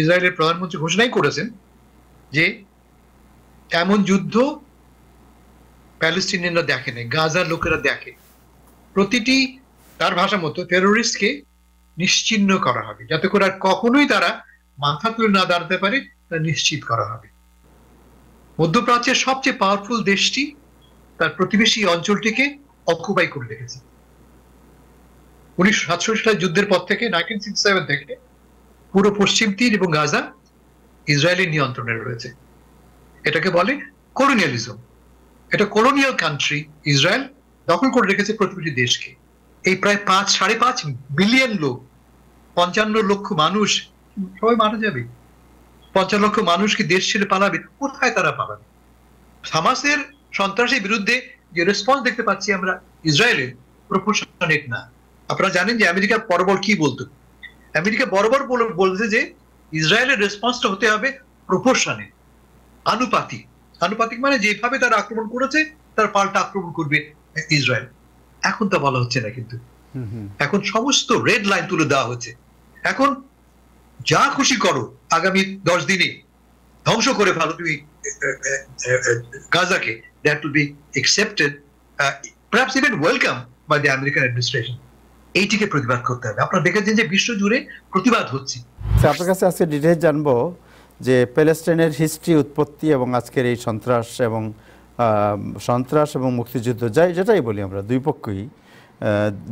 ইসরায়েলের প্রধানমন্ত্রী ঘোষণাই করেছেন যে এমন যুদ্ধ প্যালেস্টিনিয়ানরা দেখে না, গাজার লোকেরা দেখে। প্রতিটি তার ভাষা মতো টেরোরিস্টকে নিশ্চিহ্ন করা হবে, যাতে করে আর কখনোই তারা মাথা তুলে না দাঁড়াতে পারে, তা নিশ্চিত করা হবে। মধ্যপ্রাচ্যের সবচেয়ে পাওয়ারফুল দেশটি তার প্রতিবেশী অঞ্চলটিকে অকুপাই করে রেখেছে। 1967 সালের যুদ্ধের পর থেকে 1967 থেকে পুরো পশ্চিম তীর এবং গাজা ইসরায়েলের নিয়ন্ত্রণে রয়েছে। এটাকে বলে কলোনিয়ালিজম। এটা কলোনিয়াল কান্ট্রি ইসরায়েল দখল করে রেখেছে প্রতিবেশী দেশকে। এই প্রায় 5.5 বিলিয়ন লোক, 55 লক্ষ মানুষ, সবাই মারা যাবে। 50 লক্ষ মানুষ কি দেশ ছেড়ে পালাবে? কোথায় তারা পালাবে? হামাসের সন্ত্রাসের বিরুদ্ধে যে রেসপন্স দেখতে পাচ্ছি আমরা ইসরায়েলের, প্রপোর্শনেট না। আপনারা জানেন যে আমেরিকা বরাবর কি বলতো, আমেরিকা বরাবর বলছে যে ইসরায়েলের রেসপন্সটা হতে হবে প্রপোর্শনেট, আনুপাতিক। আনুপাতিক মানে যেভাবে তারা আক্রমণ করেছে তার পাল্টা আক্রমণ করবে ইসরায়েল। এখন তা বলা হচ্ছে না, কিন্তু এখন সমস্ত রেড লাইন তুলে দেওয়া হচ্ছে। এখন যা খুশি করো, আগামী 10 দিনে ধ্বংস করে ফেলো তুমি গাজাকে, that will be accepted, perhaps even welcome by the American administration. এইটিকে প্রতিবাদ করতে হবে। আপনারা দেখেছেন যে বিশ্ব জুড়ে প্রতিবাদ হচ্ছে। আপনার কাছে আজকে ডিটেইল জানবো যে প্যালেস্টাইনের হিস্ট্রি, উৎপত্তি এবং আজকের এই সন্ত্রাস এবং মুক্তিযুদ্ধ, যাই যেটাই বলি আমরা, দুই পক্ষই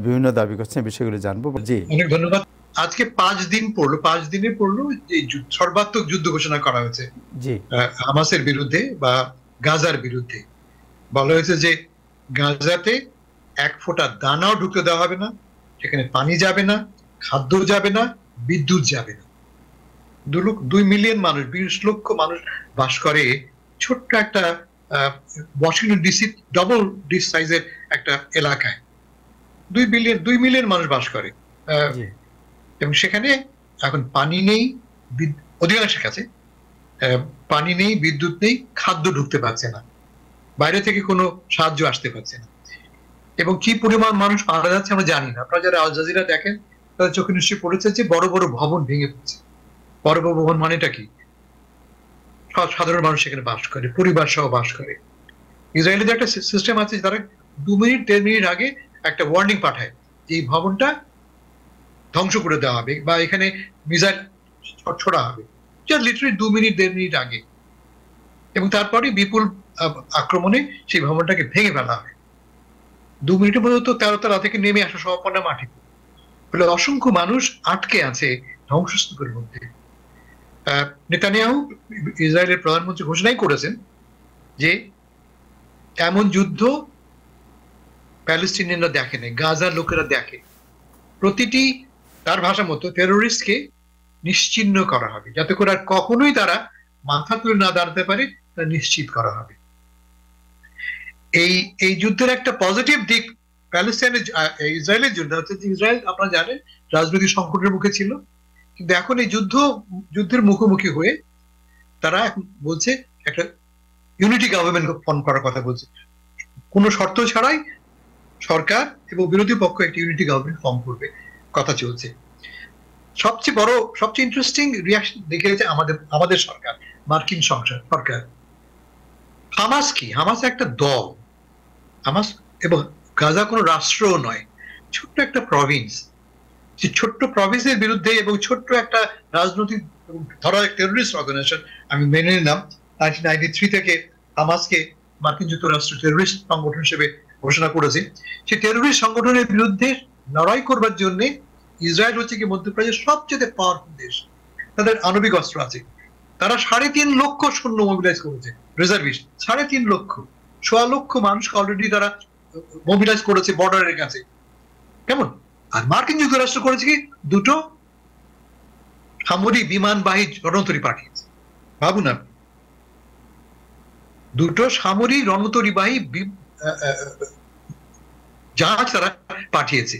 বিভিন্ন দাবি করছে, বিষয়গুলো জানবো। জি, অনেক ধন্যবাদ। আজকে 5 দিন পড়লো, 5 দিনে পড়লো যে সর্বাত্মক যুদ্ধ ঘোষণা করা হয়েছে জি হামাসের বিরুদ্ধে বা গাজার বিরুদ্ধে। বলা হয়েছে যে গাজাতে এক ফোঁটা দানাও ঢুকতে দেওয়া হবে না, সেখানে পানি যাবে না, খাদ্য যাবে না, বিদ্যুৎ যাবে না। 2 মিলিয়ন মানুষ, 20 লক্ষ মানুষ বাস করে ছোট্ট একটা ওয়াশিংটন ডিসি ডবল ডিস সাইজের একটা এলাকায়। 2 মিলিয়ন মানুষ বাস করে, এবং সেখানে এখন পানি নেই, অধিকাংশের কাছে পানি নেই, বিদ্যুৎ নেই, খাদ্য ঢুকতে পারছে না, বাইরে থেকে কোনো সাহায্য আসতে পারছে না। এবং কি পরিমাণ মানুষ মারা যাচ্ছে আমরা জানি না। আপনারা যারা আল জাজিরা দেখেন তাদের চোখে নিশ্চয়ই পড়েছে যে বড় বড় ভবন ভেঙে পড়ছে। বড় বড় ভবন মানেটা কি? সাধারণ মানুষ সেখানে বাস করে, পরিবার সহ বাস করে। ইসরায়েলের যে একটা সিস্টেম আছে, তারা 2 মিনিট 1.5 মিনিট আগে একটা ওয়ার্নিং পাঠায় যে এই ভবনটা ধ্বংস করে দেওয়া হবে বা এখানে মিসাইল ছড়া হবে, জাস্ট লিটারালি 2 মিনিট 1.5 মিনিট আগে। এবং তারপরে বিপুল আক্রমণে সেই ভবনটাকে ভেঙে ফেলা হয়। 2 মিনিটের মধ্যে তো 13তলা থেকে নেমে আসা সম্পন্ন মাঠে, ফলে অসংখ্য মানুষ আটকে আছে ধ্বংসস্তূপের মধ্যে। নেতানিয়াহু ইসরায়েলের প্রধানমন্ত্রী ঘোষণাই করেছেন যে এমন যুদ্ধ প্যালেস্টিনিয়ানরা দেখে না, গাজার লোকেরা দেখে। প্রতিটি তার ভাষা মতো টেরোরিস্টকে নিশ্চিহ্ন করা হবে, যাতে করে আর কখনোই তারা মাথা তুলে না দাঁড়াতে পারে, তা নিশ্চিত করা হবে। এই যুদ্ধের একটা পজিটিভ দিক প্যালেস্টাইনের ইসরায়েলের জন্য হচ্ছে যে ইসরায়েল আপনারা জানেন রাজনৈতিক সংকটের মুখে ছিল, কিন্তু এখন এই যুদ্ধের মুখোমুখি হয়ে তারা এখন বলছে একটা ইউনিটি গভর্নমেন্ট ফর্ম করার কথা বলছে। কোনো শর্ত ছাড়াই সরকার এবং বিরোধী পক্ষ একটা ইউনিটি গভর্নমেন্ট ফর্ম করবে কথা চলছে। সবচেয়ে বড়, সবচেয়ে ইন্টারেস্টিং রিয়াকশন দেখিয়েছে আমাদের সরকার, মার্কিন সরকার। হামাস কি? হামাস একটা দল, হামাস এবং গাজা কোনো রাষ্ট্র নয়, ছোট্ট একটা প্রভিন্স। যে ছোট্ট প্রভিন্সের বিরুদ্ধে এবং ছোট্ট একটা রাজনৈতিক ধরা টেরোরিস্ট অর্গানাইজেশন আমি মেনে নিলাম। 1993 থেকে হামাসকে মার্কিন যুক্তরাষ্ট্র টেরোরিস্ট সংগঠন হিসেবে ঘোষণা করেছে। সেই টেরোরিস্ট সংগঠনের বিরুদ্ধে লড়াই করবার জন্য ইসরায়েল হচ্ছে কি মধ্যপ্রাচ্যের সবচেয়ে পাওয়ারফুল দেশ, তাদের আণবিক অস্ত্র আছে। তারা 3.5 লক্ষ সৈন্য মোবিলাইজ করেছে, রিজার্ভিস্ট 3.5 লক্ষ, 1.25 লক্ষ মানুষকে অলরেডি তারা মোবিলাইজ করেছে বর্ডারের কাছে, কেমন। আর মার্কিন যুক্তরাষ্ট্র করেছে কি, 2 সামরিক বিমানবাহী রণতরী পাঠিয়েছে। ভাবুন আপনি, 2 সামরিক রণতরীবাহী জাহাজ তারা পাঠিয়েছে।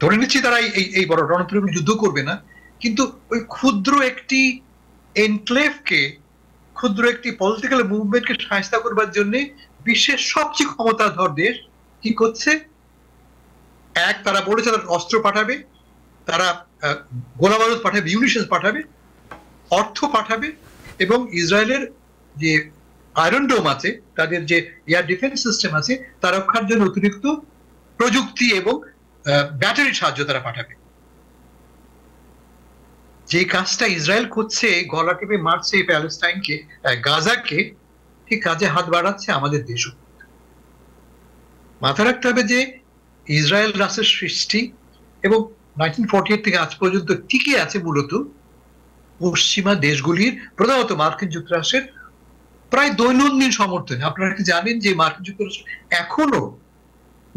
ধরে নিচ্ছি তারা এই বড় রণতরী যুদ্ধ করবে না, কিন্তু ওই ক্ষুদ্র একটি পলিটিক্যাল মুভমেন্টকে সাহায্য করবার জন্য বিশ্বের সবচেয়ে ক্ষমতাধর দেশ কি করছে? এক, তারা বলেছে তারা অস্ত্র পাঠাবে, তারা গোলাবারুদ পাঠাবে, মিউনিশন পাঠাবে, অর্থ পাঠাবে এবং ইসরায়েলের যে আয়রন ডোম আছে, তাদের যে এয়ার ডিফেন্স সিস্টেম আছে তার রক্ষার জন্য অতিরিক্ত প্রযুক্তি এবং ব্যাটারির সাহায্য তারা পাঠাবে। যে কাজটা ইসরায়েল করছে, গলা টিপে মারছে প্যালেস্টাইনকে, গাজাকে, ঠিক কাজে হাত বাড়াচ্ছে আমাদের দেশও। মাথা রাখতে হবে যে ইসরায়েল রাষ্ট্রের সৃষ্টি এবং 1948 থেকে আজ পর্যন্ত টিকে আছে মূলত পশ্চিমা দেশগুলির, প্রধানত মার্কিন যুক্তরাষ্ট্রের প্রায় দৈনন্দিন সমর্থনে। আপনারা কি জানেন যে মার্কিন যুক্তরাষ্ট্র এখনো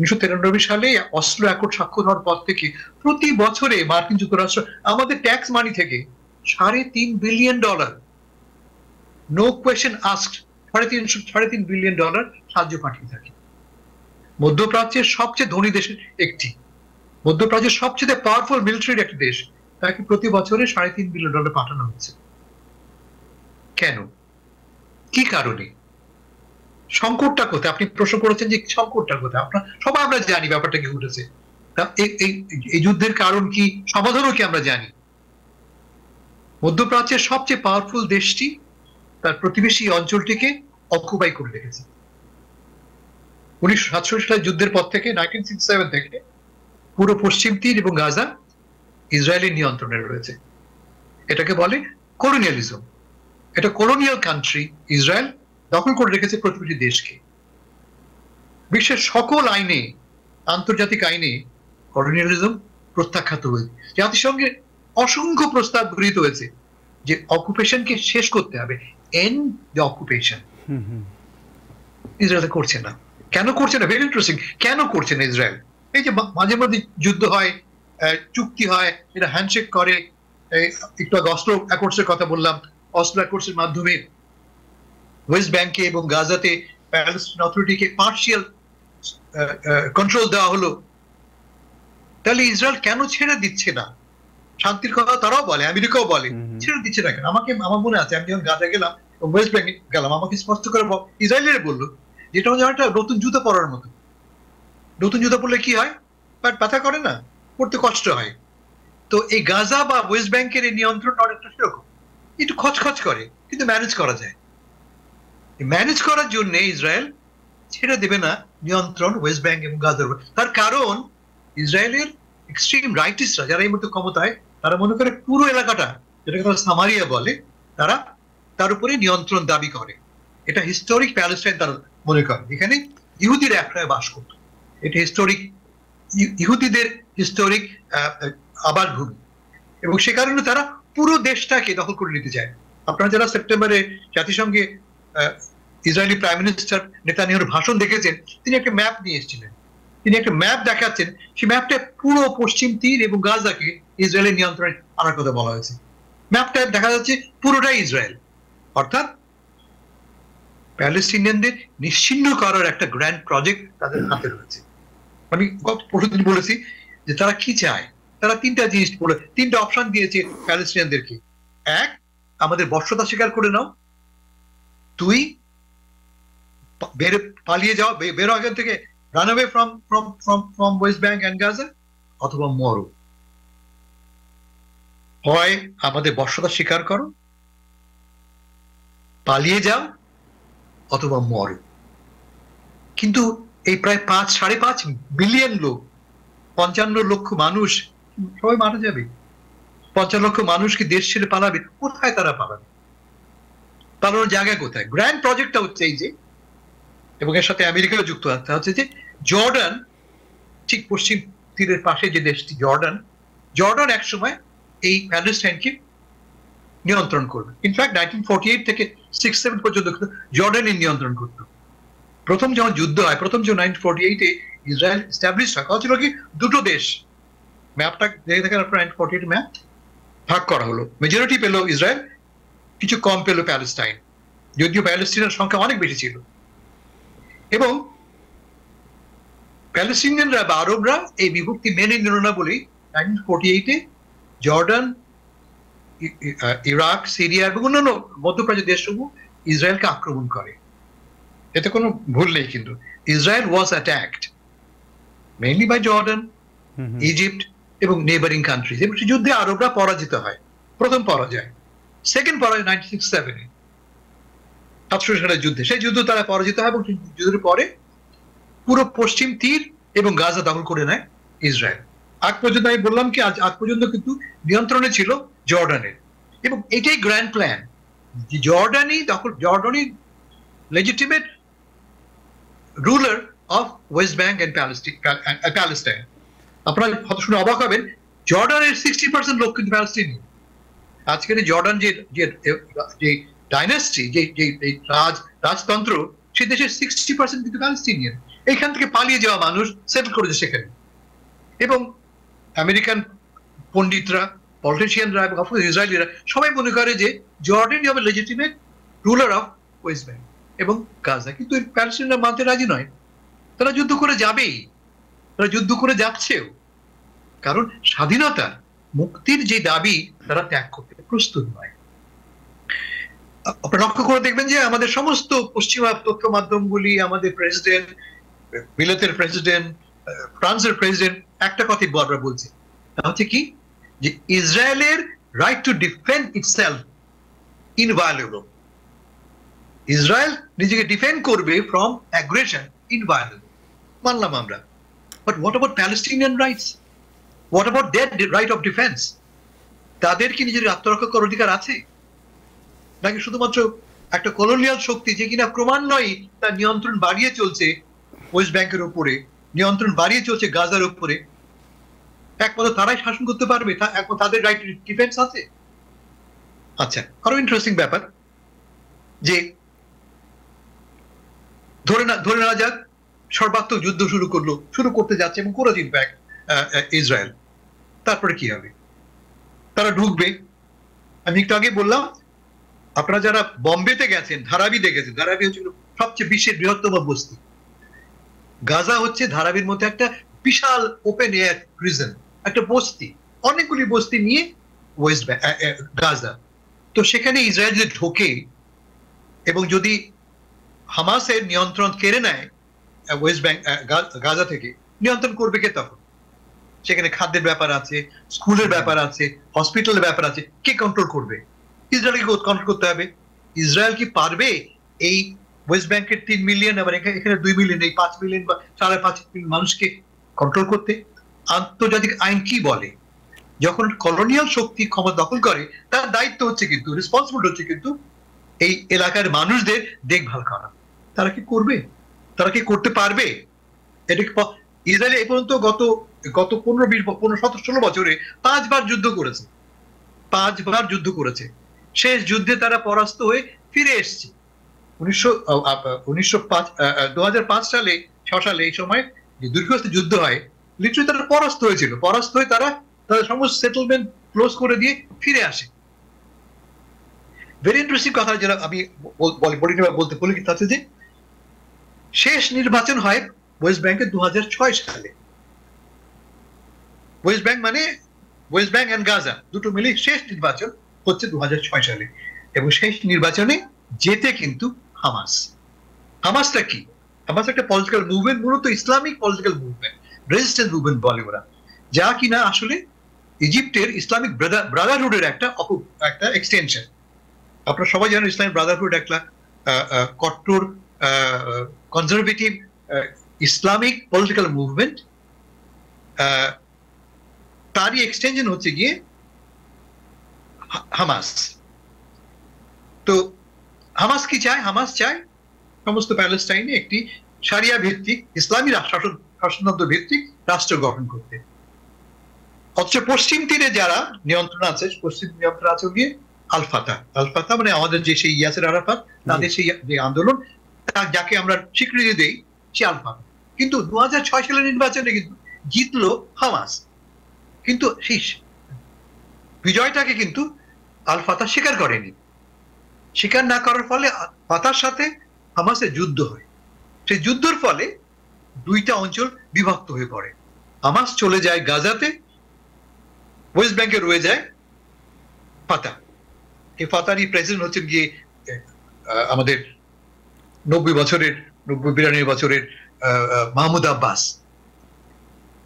1993 সালে অস্লো অ্যাকর্ড স্বাক্ষর হওয়ার পর থেকে প্রতি বছরে মার্কিন যুক্তরাষ্ট্র আমাদের ট্যাক্স মানি থেকে $3.5 billion, no question asked, $3.5 billion সাহায্য পাঠিয়ে থাকে। মধ্যপ্রাচ্যের সবচেয়ে ধনী দেশের একটি, মধ্যপ্রাচ্যের সবচেয়ে পাওয়ারফুল মিলিটারির একটি দেশ, তাকে প্রতি বছরে $3.5 বিলিয়ন পাঠানো হচ্ছে। কেন, কি কারণে, সংকটটা কোথায়? আপনি প্রশ্ন করেছেন যে সংকটটার কোথায়। আপনার সবাই আমরা জানি ব্যাপারটা কি ঘটেছে, এই যুদ্ধের কারণ কি, সমাধানও কি আমরা জানি। মধ্যপ্রাচ্যের সবচেয়ে পাওয়ারফুল দেশটি তার প্রতিবেশী অঞ্চলটিকে অকুপাই করে রেখেছে। 1967 সালের যুদ্ধের পর থেকে 1967 থেকে পুরো পশ্চিম তীর এবং গাজা ইসরায়েলের নিয়ন্ত্রণে রয়েছে। এটাকে বলে কলোনিয়ালিজম। এটা কলোনিয়াল কান্ট্রি, ইসরায়েল দখল করে রেখেছে প্রতিবেশী দেশকে। বিশ্বের সকল আইনে, আন্তর্জাতিক আইনে কলোনিয়ালিজম প্রত্যাখ্যাত হয়েছে। জাতিসংঘের অসংখ্য প্রস্তাব গৃহীত হয়েছে যে অকুপেশনকে শেষ করতে হবে, এন্ড দ্য অকুপেশন। ইসরায়েল করছে না। কেন করছে না? ভেরি ইন্টারেস্টিং, কেন করছে না ইসরায়েল? এই যে মাঝে মাঝে যুদ্ধ হয়, চুক্তি হয়, এটা হ্যান্ডশেক করে, একটু আগে অস্লো অ্যাকর্ডসের কথা বললাম, অস্লো অ্যাকর্ডসের মাধ্যমে ওয়েস্ট ব্যাংকে এবং গাজাতে প্যালেস্টাইন অথরিটিকে পার্শিয়াল কন্ট্রোল দেওয়া হলো। তাহলে ইসরায়েল কেন ছেড়ে দিচ্ছে না? শান্তির কথা তারাও বলে, আমেরিকাও বলে, ছেড়ে দিচ্ছে না কেন? আমাকে, আমার মনে আছে আমি যখন গাজা গেলাম, ওয়েস্ট ব্যাংকে গেলাম, আমাকে স্পষ্ট করে ইসরায়েলের বললো, যেটা হচ্ছে একটা নতুন জুতো পরার মতো। নতুন জুতো পরলে কি হয়? বাট ব্যথা করে না, পড়তে কষ্ট হয়। তো এই গাজা বা ওয়েস্ট ব্যাংকের এই নিয়ন্ত্রণ অনেকটা সেরকম, একটু খচখচ করে, কিন্তু ম্যানেজ করা যায়। ম্যানেজ করার জন্য ইসরায়েল ছেড়ে দেবে না নিয়ন্ত্রণ ওয়েস্ট ব্যাংক এবং গাজার। তার কারণ ইসরায়েলের এক্সট্রিম রাইটিস্টরা, যারা এই মুহূর্তে ক্ষমতায়, তারা মনে করে পুরো এলাকাটা, যেটাকে তারা সামারিয়া বলে, তারা তার উপরে নিয়ন্ত্রণ দাবি করে। এটা হিস্টোরিক প্যালেস্টাইন তারা মনে করে, এখানে ইহুদিরা একটাই বাস করত। এটা হিস্টোরিক ইহুদিদের হিস্টোরিক আবার ভূমি, এবং সে কারণে তারা পুরো দেশটাকে দখল করে নিতে চায়। আপনারা যারা সেপ্টেম্বরে জাতিসংঘে ইসরায়েলি প্রাইম মিনিস্টার নেতানিয়াহুর ভাষণ দেখেছেন, তিনি একটা ম্যাপ নিয়ে এসেছিলেন, তিনি একটা ম্যাপ দেখাচ্ছেন, সেই ম্যাপটা পুরো পশ্চিম তীর এবং গাজাকে ইসরায়েলের নিয়ন্ত্রণে আনার কথা বলা হয়েছে। ম্যাপটা দেখা যাচ্ছে পুরোটাই ইসরায়েল, অর্থাৎ প্যালেস্টিনিয়ানদের নিশ্চিহ্ন করার একটা গ্র্যান্ড প্রজেক্ট তাদের হাতে রয়েছে। আমি গত পরশুদিন বলেছি যে তারা কি চায়। তারা তিনটা জিনিস বলে, তিনটা অপশন দিয়েছে প্যালেস্টিনিয়ানদেরকে। এক, আমাদের বর্ষতা স্বীকার করে নাও। দুই, পালিয়ে যাও, বেরো আগে থেকে, run away from from from from West Bank and Gaza, অথবা মরো। হয় আমাদের বর্ষতা স্বীকার করো, পালিয়ে যাও, অথবা মরো। কিন্তু এই প্রায় 5.5 মিলিয়ন লোক, 55 লক্ষ মানুষ, সবাই মারা যাবে। 55 লক্ষ মানুষ কি দেশ ছেড়ে পালাবে? কোথায় তারা পালাবে? পালানোর জায়গা কোথায়? গ্র্যান্ড প্রজেক্টটা হচ্ছে এই যে, এবং এর সাথে আমেরিকাও যুক্ত হচ্ছে, যে জর্ডান, ঠিক পশ্চিম তীরের পাশে যে দেশটি জর্ডান, জর্ডান একসময় এই প্যালেস্টাইনকে নিয়ন্ত্রণ করবে। ইনফ্যাক্ট 1948 থেকে 67 পর্যন্ত জর্ডানের নিয়ন্ত্রণ করতো। প্রথম যখন যুদ্ধ হয়, প্রথম যখন 1948-এ ইসরায়েল এস্টাবলিশ হয়, কথা ছিল কি দুটো দেশ। ম্যাপটা দেখে দেখেন আপনার, 1948 ম্যাপ ভাগ করা হলো, মেজরিটি পেল ইসরায়েল, কিছু কম পেল প্যালেস্টাইন, যদিও প্যালেস্টাইনের সংখ্যা অনেক বেশি ছিল। এবং প্যালেস্টিনিয়ানরা বা আরবরা এই বিভক্তি মেনে নিল না বলেই 1948-এ জর্ডান, ইরাক, সিরিয়া এবং অন্যান্য মধ্যপ্রাচ্য দেশসমূহ ইসরায়েলকে আক্রমণ করে। এতে কোনো ভুল নেই, কিন্তু Israel was attacked mainly by Jordan, Egypt এবং নেইবারিং কান্ট্রিজ, এবং যুদ্ধে আরবরা পরাজিত হয়। প্রথম পরাজয় সেকেন্ড পরাজয় 1967-এ যুদ্ধে। সেই যুদ্ধ তারা পরাজিত হয় এবং যুদ্ধের পরে পুরো পশ্চিম তীর এবং গাজা দখল করে নেয় ইসরায়েল। আগ পর্যন্ত আমি বললাম কি আগ পর্যন্ত কিন্তু নিয়ন্ত্রণে ছিল জর্ডানের, এবং এটাই গ্র্যান্ড প্ল্যান। জর্ডানই legitimate ruler of West Bank and Palestine. আপনারা হয়তো শুনে অবাক হবেন, জর্ডানের 60% লোক কিন্তু প্যালেস্টাইন। আজকের জর্ডান যে ডাইনেস্টি, যে রাজতন্ত্র, সেই দেশের 60% কিন্তু প্যালেস্টিনিয়ান। এইখান থেকে পালিয়ে যাওয়া মানুষ সেটেল করেছে সেখানে, এবং আমেরিকান পণ্ডিতরা, পলিটিশিয়ানরা এবং ইসরায়েলিরা সবাই মনে করে যে জর্ডানই হবে legitimate ruler of West Bank এবং গাজা। কিন্তু প্যালেস্টাইনরা মানতে রাজি নয়, তারা যুদ্ধ করে যাবেই, তারা যুদ্ধ করে যাচ্ছেও, কারণ স্বাধীনতা মুক্তির যে দাবি তারা ত্যাগ করতে প্রস্তুত নয়। আপনারা লক্ষ্য করে দেখবেন যে আমাদের সমস্ত পশ্চিমা তথ্য মাধ্যমগুলি, আমাদের প্রেসিডেন্ট, বিলেতের প্রেসিডেন্ট, ফ্রান্সের প্রেসিডেন্ট একটা কথাই বারবার বলছে, তা হচ্ছে কি যে ইসরায়েলের right to defend itself inviolable. Israel নিজেকে ডিফেন্ড করবে ফ্রম অ্যাগ্রেশন, ইনভায়োলেবল, মানলাম আমরা। But what about Palestinian rights? What about their right of defence? তাদের কি নিজের আত্মরক্ষা করার অধিকার আছে, নাকি শুধুমাত্র একটা কলোনিয়াল শক্তি যে কিনা ক্রমান্বয়ে তার নিয়ন্ত্রণ বাড়িয়ে চলছে ওয়েস্ট ব্যাংকের উপরে, নিয়ন্ত্রণ বাড়িয়ে চলছে গাজার উপরে? একমাত্র তারাই শাসন করতে পারবে, একমাত্র তাদের রাইট ডিফেন্স আছে। আচ্ছা, আরো ইন্টারেস্টিং ব্যাপার যে ধরে নেওয়া যাক সর্বাত্মক যুদ্ধ শুরু করতে যাচ্ছে এবং করে জিতবে ইসরায়েল, তারপরে কি হবে? তারা ঢুকবে। আমি একটু আগে বললাম, আপনারা যারা বম্বেতে গেছেন ধারাবি দেখেছেন, ধারাবি হচ্ছে সবচেয়ে বিশ্বের বৃহত্তম বস্তি, গাজা হচ্ছে ধারাবির মধ্যে একটা বিশাল ওপেন এয়ার প্রিজন, একটা বস্তি, অনেকগুলি বস্তি নিয়ে ওয়েস্ট গাজা। তো সেখানে ইসরায়েল যদি ঢোকে এবং যদি হামাসের নিয়ন্ত্রণ কেড়ে নেয় ওয়েস্ট ব্যাংক গাজা থেকে, নিয়ন্ত্রণ করবে কে তখন? সেখানে খাদ্যের ব্যাপার আছে, স্কুলের ব্যাপার আছে, হসপিটালের ব্যাপার আছে, কে কন্ট্রোল করবে? ইসরায়েলকে কন্ট্রোল করতে হবে। ইসরায়েল কি পারবে এই ওয়েস্ট ব্যাংকের 3 মিলিয়ন, আবার এখানে 2 মিলিয়ন, এই 5 মিলিয়ন বা 5.5 মিলিয়ন মানুষকে কন্ট্রোল করতে? আন্তর্জাতিক আইন কি বলে? যখন কলোনিয়াল শক্তি ক্ষমতা দখল করে, তার দায়িত্ব হচ্ছে কিন্তু, রেসপন্সিবল হচ্ছে কিন্তু এই এলাকার মানুষদের দেখভাল করা। তারা কি করবে? তারা কি করতে পারবে? এটা ইসরায়েল এ পর্যন্ত গত 15-20-16 বছরে 5 বার যুদ্ধ করেছে, 5 বার যুদ্ধ করেছে। শেষ যুদ্ধে তারা পরাস্ত হয়ে ফিরে এসছে 2005 সালে, 6 সালে। এই সময় যে দীর্ঘস্থ যুদ্ধ হয়, লিটারালি তারা পরাস্ত হয়েছিল। পরাস্ত হয়ে তারা তাদের সমস্ত সেটেলমেন্ট ক্লোজ করে দিয়ে ফিরে আসে। ভেরি ইন্টারেস্টিং কথা যেটা আমি বলতে বলি কি তাতে যে শেষ নির্বাচন হয় ওয়েস্ট ব্যাংকে 2006 সালে। ওয়েস্ট ব্যাংক মানে ওয়েস্ট ব্যাংক এন্ড গাজা দুটো মিলে শেষ নির্বাচন হচ্ছে 2006 সালে, এবং শেষ নির্বাচনে জেতে কিন্তু হামাস। হামাসটা কি? হামাস একটা পলিটিক্যাল মুভমেন্ট, মূলত Islamic political movement, resistance movement বলে ওরা, যা কিনা আসলে ইজিপ্টের ইসলামিক ব্রাদারহুডের একটা এক্সটেনশন। আপনারা সবাই জানেন ইসলামিক ব্রাদারহুড একটা কট্টর কনজারভেটিভ ইসলামিক পলিটিক্যাল মুভমেন্ট, তারই এক্সটেনশন হচ্ছে গিয়ে হামাস। তো হামাস কি চায়? হামাস চায় সমস্ত প্যালেস্টাইনে একটি সারিয়া ভিত্তিক ইসলামী শাসনতন্ত্র ভিত্তিক রাষ্ট্র গঠন করতে। অথচ পশ্চিম তীরে যারা নিয়ন্ত্রণ আছে, পশ্চিম নিয়ন্ত্রণ আছে গিয়ে আল ফাতা মানে আমাদের যে সেই ইয়াসের আরাফাত, তাদের সেই যে আন্দোলন, যাকে আমরা স্বীকৃতি দেই, সে আল ফাতা। কিন্তু 2006 সালের নির্বাচনে কিন্তু জিতলো হামাস, কিন্তু সেই বিজয়টাকে কিন্তু আল ফাতা স্বীকার করেনি। স্বীকার না করার ফলে ফাতার সাথে হামাসের যুদ্ধ হয়। সেই যুদ্ধের ফলে 2টা অঞ্চল বিভক্ত হয়ে পড়ে। হামাস চলে যায় গাজাতে, ওয়েস্ট ব্যাংকে রয়ে যায় ফাতা। এই ফাতারই প্রেসিডেন্ট হচ্ছেন গিয়ে আমাদের 92 বছরের মাহমুদ আব্বাস,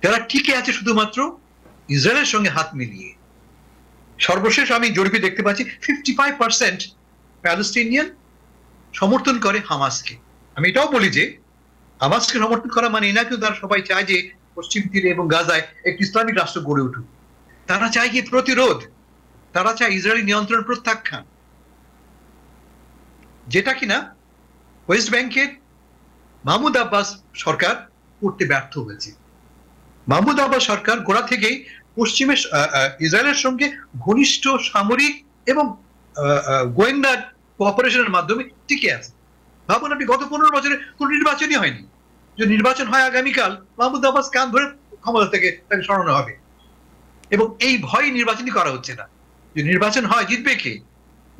যারা টিকে আছে শুধুমাত্র ইসরায়েলের সঙ্গে হাত মিলিয়ে। সর্বশেষ আমি জরিপে দেখতে পাচ্ছি 55% প্যালেস্টিনিয়ান সমর্থন করে হামাসকে। আমি এটাও বলি যে হামাসকে সমর্থন করা মানে না কেউ তারা সবাই চায় যে পশ্চিম তীরে এবং গাজায় একটি ইসলামিক রাষ্ট্র গড়ে উঠুক, তারা চায় কি প্রতিরোধ, তারা চায় ইসরায়েলি নিয়ন্ত্রণ প্রত্যাখ্যান, যেটা কিনা ওয়েস্ট ব্যাংকের মাহমুদ আব্বাস সরকার করতে ব্যর্থ হয়েছে। মাহমুদ আব্বাস সরকার গোড়া থেকেই পশ্চিমে ইসরায়েলের সঙ্গে ঘনিষ্ঠ সামরিক এবং গোয়েন্দা কোঅপারেশনের মাধ্যমে টিকে আছে। ভাবুন আপনি, গত 15 বছরে কোনো নির্বাচনই হয়নি, যে নির্বাচন হয় আগামীকাল মাহমুদ আব্বাস কান ধরে ক্ষমতা থেকে তাকে সরানো হবে, এবং এই ভয়ে নির্বাচনই করা হচ্ছে না। যে নির্বাচন হয় জিতবে কে,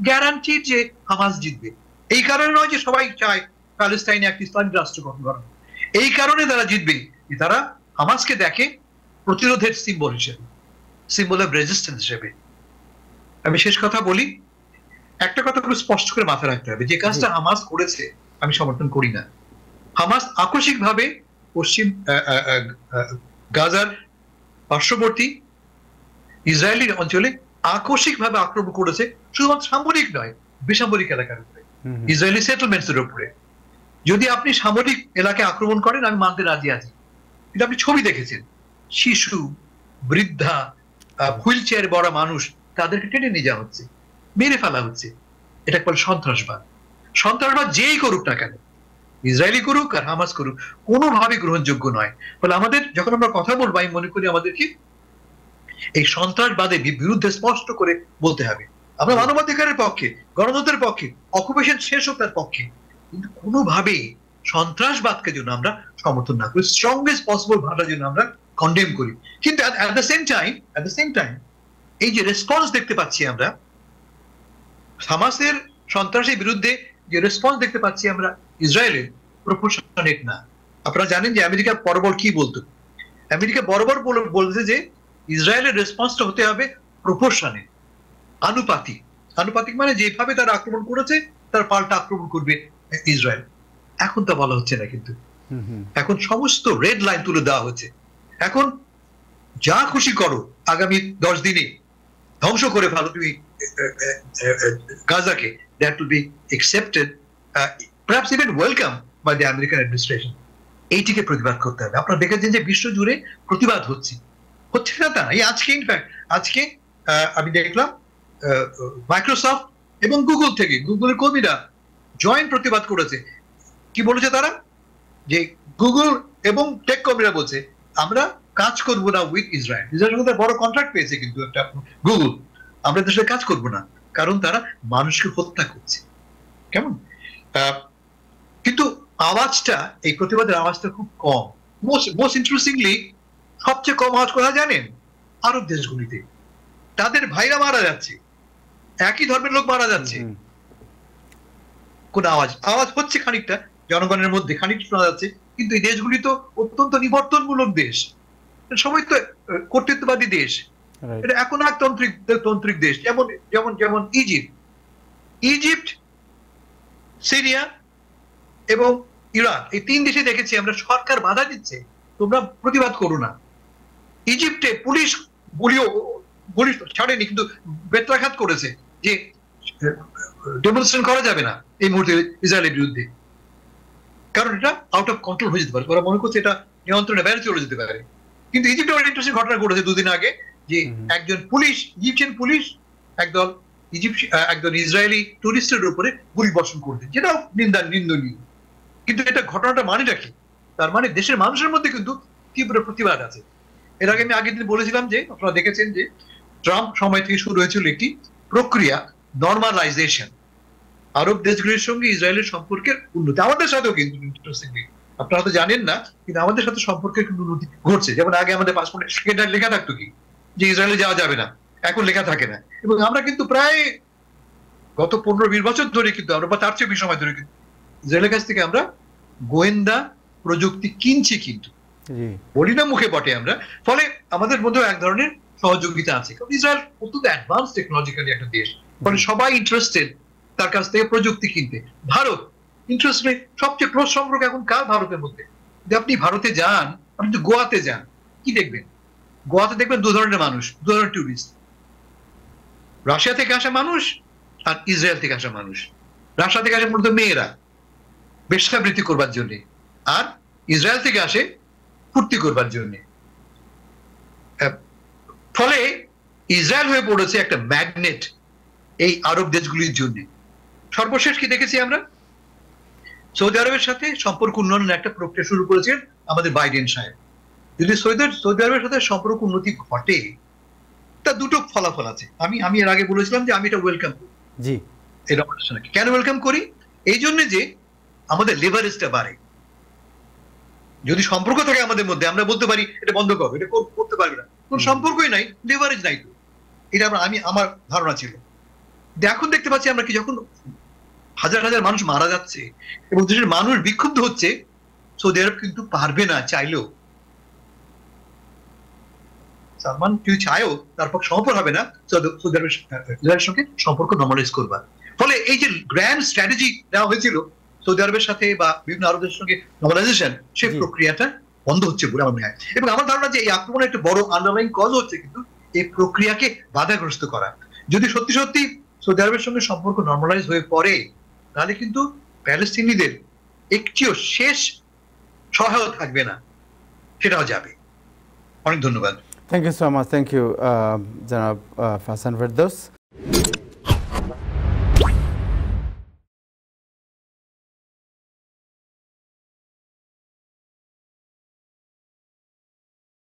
গ্যারান্টি যে হামাস জিতবে। এই কারণে নয় যে সবাই চায় প্যালেস্টাইনে একটি ইসলামিক রাষ্ট্র গঠন করা, এই কারণে তারা জিতবে, তারা হামাসকে দেখে প্রতিরোধের সিম্বল হিসেবে, সিম্বল অফ রেজিস্ট্যান্স হিসেবে। আমি শেষ কথা বলি, একটা কথা খুব স্পষ্ট করে মাথায় রাখতে হবে, যে কাজটা হামাস করেছে আমি সমর্থন করি না। হামাস আকস্মিকভাবে পশ্চিম গাজার পার্শ্ববর্তী ইসরায়েলি অঞ্চলে আকস্মিকভাবে আক্রমণ করেছে, শুধুমাত্র সামরিক নয়, বেসামরিক এলাকার উপরে, ইসরায়েলি সেটেলমেন্টস এর উপরে। যদি আপনি সামরিক এলাকায় আক্রমণ করেন আমি মানতে রাজি আছি, কিন্তু আপনি ছবি দেখেছেন, শিশু, বৃদ্ধা, হুইল চেয়ারে বড় মানুষ, তাদেরকে টেনে নিয়ে যাওয়া হচ্ছে, মেরে ফেলা হচ্ছে। এটা বলে সন্ত্রাসবাদ। সন্ত্রাসবাদ যেই করুক না কেন, ইসরায়েলি করুক আর হামাস করুক, কোনোভাবে গ্রহণযোগ্য নয়। ফলে আমাদের যখন আমরা কথা বলবো, আমি মনে করি আমাদেরকে এই সন্ত্রাসবাদের বিরুদ্ধে স্পষ্ট করে বলতে হবে। আমরা মানবাধিকারের পক্ষে, গণতন্ত্রের পক্ষে, অকুপেশন শেষ হোক তার পক্ষে, কিন্তু কোনোভাবেই সন্ত্রাসবাদকে যেন আমরা সমর্থন না করি, স্ট্রংগেস্ট পসিবল ভাষা যেন আমরা কন্ডেম করি। কিন্তু অ্যাট দ্য সেম টাইম এই যে রেসপন্স দেখতে পাচ্ছি আমরা হামাসের সন্ত্রাসের বিরুদ্ধে, যে রেসপন্স দেখতে পাচ্ছি আমরা ইসরায়েলের, প্রপোর্শনেট না। আপনারা জানেন যে আমেরিকা বরাবর কি বলতো, আমেরিকা বরাবর বলছে যে ইসরায়েলের রেসপন্সটা হতে হবে প্রপোর্শনেট, আনুপাতিক। আনুপাতিক মানে যেভাবে তারা আক্রমণ করেছে তার পাল্টা আক্রমণ করবে ইসরায়েল। এখন তা বলা হচ্ছে না, কিন্তু এখন সমস্ত রেড লাইন তুলে দেওয়া হচ্ছে। এখন যা খুশি করো, আগামী 10 দিনে ধ্বংস করে ফেলো তুমি গাজাকে, that will be accepted, perhaps even welcomed by the American administration. এইটিকে প্রতিবাদ করতে হবে। আপনারা দেখেছেন যে বিশ্ব জুড়ে প্রতিবাদ হচ্ছে না, তা আজকে ইনফ্যাক্ট আজকে আমি দেখলাম মাইক্রোসফট এবং গুগল থেকে, গুগলের কর্মীরা জয়েন্ট প্রতিবাদ করেছে। কি বলেছে তারা, যে গুগল এবং টেক কর্মীরা বলছে আমরা কাজ করবো না উইথ ইসরায়েল। ইসরায়েল সঙ্গে বড় কন্ট্রাক্ট পেয়েছে, কিন্তু একটা গুগল, আমরা দেশে কাজ করবো না, কারণ তারা মানুষকে হত্যা করছে। কেমন? কিন্তু আওয়াজটা, এই প্রতিবাদের আওয়াজটা খুব কম। মোস্ট ইন্টারেস্টিংলি সবচেয়ে কম আওয়াজ কোথায় জানেন? আরব দেশগুলিতে। তাদের ভাইরা মারা যাচ্ছে, একই ধর্মের লোক মারা যাচ্ছে, কোন আওয়াজ হচ্ছে খানিকটা জনগণের মধ্যে, খানিকটা শোনা যাচ্ছে, কিন্তু এই দেশগুলি তো অত্যন্ত নিবর্তনমূলক দেশ, সবাই তো কর্তৃত্ববাদী দেশ, এটা এখন একতান্ত্রিক দেশ। যেমন ইজিপ্ট, সিরিয়া এবং ইরাক, এই 3 দেশে দেখেছি আমরা সরকার বাধা দিচ্ছে, তোমরা প্রতিবাদ করো না। ইজিপ্টে পুলিশ গুলি ছাড়েনি, কিন্তু বেত্রাঘাত করেছে যে ডেমনস্ট্রেশন করা যাবে না এই মুহূর্তে ইসরায়েলের বিরুদ্ধে, কারণ এটা আউট অফ কন্ট্রোল হয়ে যেতে পারে, ওরা মনে করছে এটা নিয়ন্ত্রণে বাইরে চলে যেতে পারে। কিন্তু ইজিপ্টে একটা ইন্টারেস্টিং ঘটনা ঘটেছে 2 দিন আগে, যে একজন ইজিপশিয়ান পুলিশ একজন ইসরায়েলি টুরিস্টের উপরে গুলি বর্ষণ করছে, যেটাও নিন্দনীয়। কিন্তু এটা ঘটনাটা মানে রাখি, তার মানে দেশের মানুষের মধ্যে কিন্তু তীব্র প্রতিবাদ আছে। এর আগে আমি আগের দিন বলেছিলাম যে আপনারা দেখেছেন যে ট্রাম্প সময় থেকে শুরু হয়েছিল একটি প্রক্রিয়া, নর্মালাইজেশন, আরব দেশগুলির সঙ্গে ইসরায়েলের সম্পর্কের উন্নতি। আমাদের সাথেও কিন্তু আপনারা তো জানেন না, কিন্তু আমাদের সাথে সম্পর্কের কিন্তু উন্নতি ঘটছে। যেমন আগে আমাদের পাসপোর্টে সেটা লেখা থাকতো কি, যে ইসরায়েলে যাওয়া যাবে না, এখন লেখা থাকে না। এবং আমরা কিন্তু প্রায় গত 15-20 বছর ধরে কিন্তু আমরা, বা তার চেয়ে বেশি সময় ধরে কিন্তু ইসরায়েলের কাছ থেকে আমরা গোয়েন্দা প্রযুক্তি কিনছি, কিন্তু বলি না মুখে বটে আমরা। ফলে আমাদের মধ্যেও এক ধরনের সহযোগিতা আছে, কারণ ইসরায়েল অত্যন্ত অ্যাডভান্স টেকনোলজিক্যালি একটা দেশ, ফলে সবাই ইন্টারেস্টেড তার কাছ থেকে প্রযুক্তি কিনতে। ভারত ইন্টারেস্টেড, সবচেয়ে ক্লোজ সম্পর্ক এখন কার ভারতের মধ্যে। যদি আপনি ভারতে যান, আপনি যদি গোয়াতে যান, কি দেখবেন? গোয়াতে দেখবেন 2 ধরনের মানুষ, 2 ধরনের টুরিস্ট। রাশিয়া থেকে আসা মানুষ আর ইসরায়েল থেকে আসা মানুষ। রাশিয়া থেকে আসে মূলত মেয়েরা বেশ্যাবৃত্তি করবার জন্য, আর ইসরায়েল থেকে আসে ফুর্তি করবার জন্য। ফলে ইসরায়েল হয়ে পড়েছে একটা ম্যাগনেট এই আরব দেশগুলির জন্য। সর্বশেষ কি দেখেছি আমরা, সৌদি আরবের সাথে সম্পর্ক উন্নয়নের একটা প্রক্রিয়া শুরু করেছেন আমাদের বাইডেন সাহেব। যদি সৌদি আরবের সাথে সম্পর্ক উন্নতি ঘটে, তা দুটো ফলাফল আছে। আমি এর আগে বলেছিলাম যে আমি এটা ওয়েলকাম করি। জি, এটা কেন ওয়েলকাম করি? এই জন্য যে আমাদের লেভারেজটা বাড়ে। যদি সম্পর্ক থাকে আমাদের মধ্যে, আমরা বলতে পারি এটা বন্ধ করবো, এটা করতে পারবে না, কোন সম্পর্কই নাই, লেভারেজ নাই তো। এটা আমার ধারণা ছিল। এখন দেখতে পাচ্ছি আমরা কি, যখন হাজার হাজার মানুষ মারা যাচ্ছে এবং দেশের মানুষ বিক্ষুব্ধ হচ্ছে, সৌদি আরব কিন্তু পারবে না চাইলেও। সালমান যদি চায়ও তারপর সম্পর্ক হবে না সৌদি আরবের সঙ্গে সম্পর্ক নর্মালাইজ করবার। ফলে এই যে গ্র্যান্ড স্ট্র্যাটেজি দেওয়া হয়েছিল সৌদি আরবের সাথে বা বিভিন্ন আরবের সঙ্গে নর্মালাইজেশন, সেই প্রক্রিয়াটা বন্ধ হচ্ছে বলে আমার মনে হয়। এবং আমার ধারণা যে এই আক্রমণের একটা বড় আন্ডারলাইন কজ হচ্ছে কিন্তু এই প্রক্রিয়াকে বাধাগ্রস্ত করা। যদি সত্যি সত্যি সৌদি আরবের সঙ্গে সম্পর্ক নর্মালাইজ হয়ে পড়ে, তাহলে কিন্তু প্যালেস্তিনিদের একটিও শেষ সহায়তা থাকবে না, সেটাও যাবে। অনেক ধন্যবাদ। Thank you so much. Thank you, Janaab Hasan Ferdows.